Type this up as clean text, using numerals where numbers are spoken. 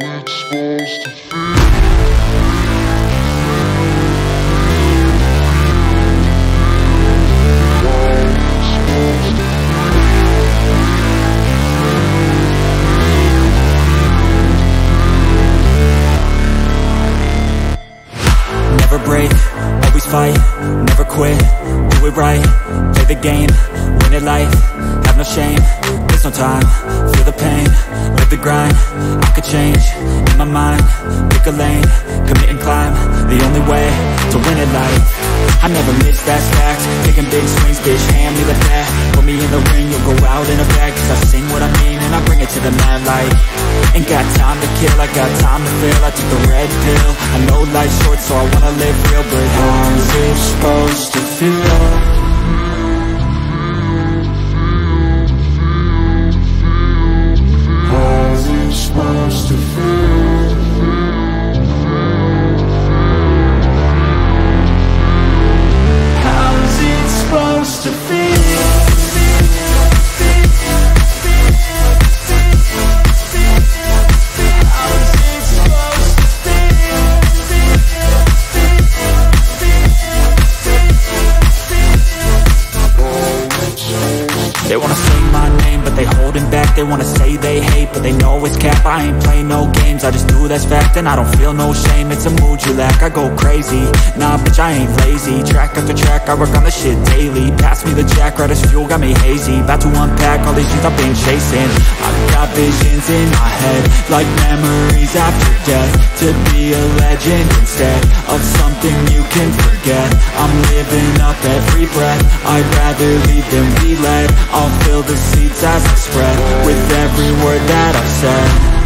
it's supposed to feel. Never break, always fight, never quit, do it right, play the game, win at life, have no shame, there's no time, feel the pain, live the grind, I could change, in my mind, pick a lane, commit and climb, the only way to win at life. I never miss, that's fact, taking big swings, bitch, hand me the bat, put me in the ring, you'll go out in a bag, cause I sing what I mean and I bring it to the mad light. Ain't got time to kill, I got time to feel, I took the red pill, I know life's short so I wanna live real, but how's it supposed to feel? How's it supposed to feel? How's it supposed to feel? They wanna say my name, but they holding back. They wanna say they hate, but they know it's cap. I ain't play no games, I just do that's fact. And I don't feel no shame, it's a mood you lack. I go crazy, nah bitch I ain't lazy. Track after track, I work on this shit daily. Pass me the jack, right as fuel, got me hazy. About to unpack all these things I've been chasing. I've got visions in my head, like memories after death. To be a legend instead of something you can forget. I'm living up every breath, I'd rather leave than be led. I'll fill the seats as I spread with every word that I've said.